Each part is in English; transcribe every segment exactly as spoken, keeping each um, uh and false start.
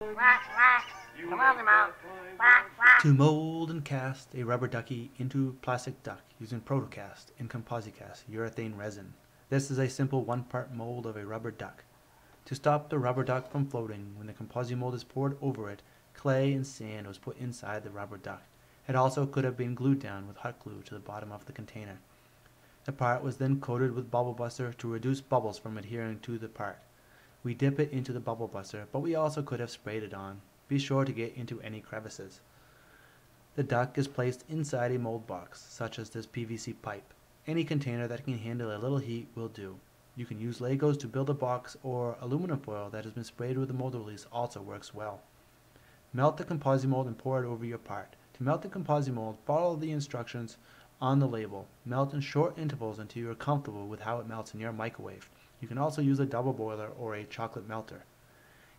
To mold and cast a rubber ducky into plastic duck using ProtoCast and ComposiCast urethane resin. This is a simple one-part mold of a rubber duck. To stop the rubber duck from floating, when the ComposiMold is poured over it, clay and sand was put inside the rubber duck. It also could have been glued down with hot glue to the bottom of the container. The part was then coated with Bubble Buster to reduce bubbles from adhering to the part. We dip it into the Bubble Buster, but we also could have sprayed it on. Be sure to get into any crevices. The duck is placed inside a mold box, such as this P V C pipe. Any container that can handle a little heat will do. You can use Legos to build a box, or aluminum foil that has been sprayed with a mold release also works well. Melt the ComposiMold and pour it over your part. To melt the ComposiMold, follow the instructions on the label. Melt in short intervals until you are comfortable with how it melts in your microwave. You can also use a double boiler or a chocolate melter.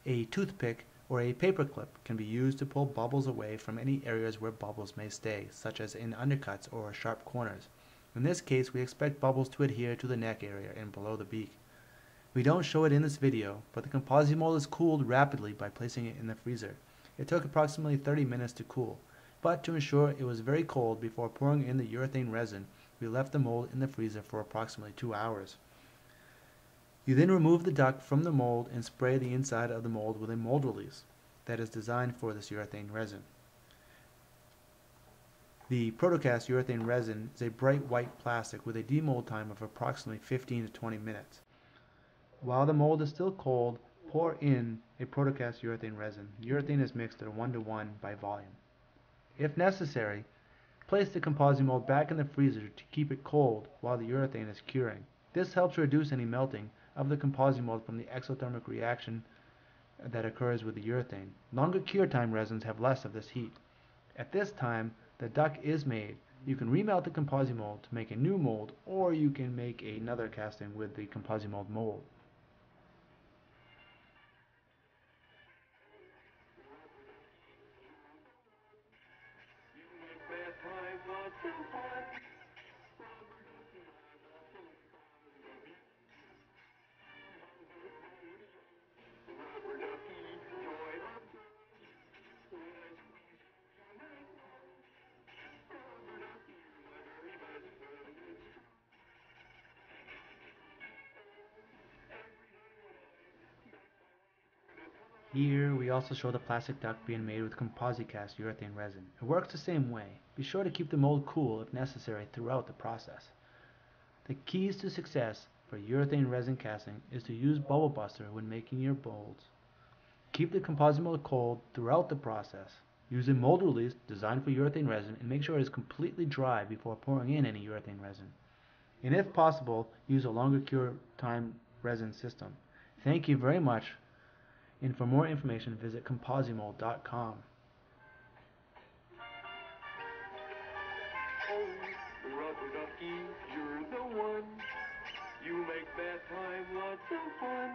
A toothpick or a paper clip can be used to pull bubbles away from any areas where bubbles may stay, such as in undercuts or sharp corners. In this case, we expect bubbles to adhere to the neck area and below the beak. We don't show it in this video, but the ComposiMold is cooled rapidly by placing it in the freezer. It took approximately thirty minutes to cool, but to ensure it was very cold before pouring in the urethane resin, we left the mold in the freezer for approximately two hours. You then remove the duck from the mold and spray the inside of the mold with a mold release that is designed for this urethane resin. The ProtoCast urethane resin is a bright white plastic with a demold time of approximately fifteen to twenty minutes. While the mold is still cold, pour in a ProtoCast urethane resin. Urethane is mixed at a one to one by volume. If necessary, place the ComposiMold back in the freezer to keep it cold while the urethane is curing. This helps reduce any melting of the ComposiMold from the exothermic reaction that occurs with the urethane. Longer cure time resins have less of this heat. At this time, the duck is made. You can remelt the ComposiMold to make a new mold, or you can make another casting with the ComposiMold mold. Here we also show the plastic duck being made with ComposiCast urethane resin. It works the same way. Be sure to keep the mold cool if necessary throughout the process. The keys to success for urethane resin casting is to use Bubble Buster when making your molds. Keep the ComposiMold cold throughout the process. Use a mold release designed for urethane resin and make sure it is completely dry before pouring in any urethane resin. And if possible, use a longer cure time resin system. Thank you very much. And for more information, visit ComposiMold dot com. Oh, rubber ducky, you're the one. You make bad time lots of fun.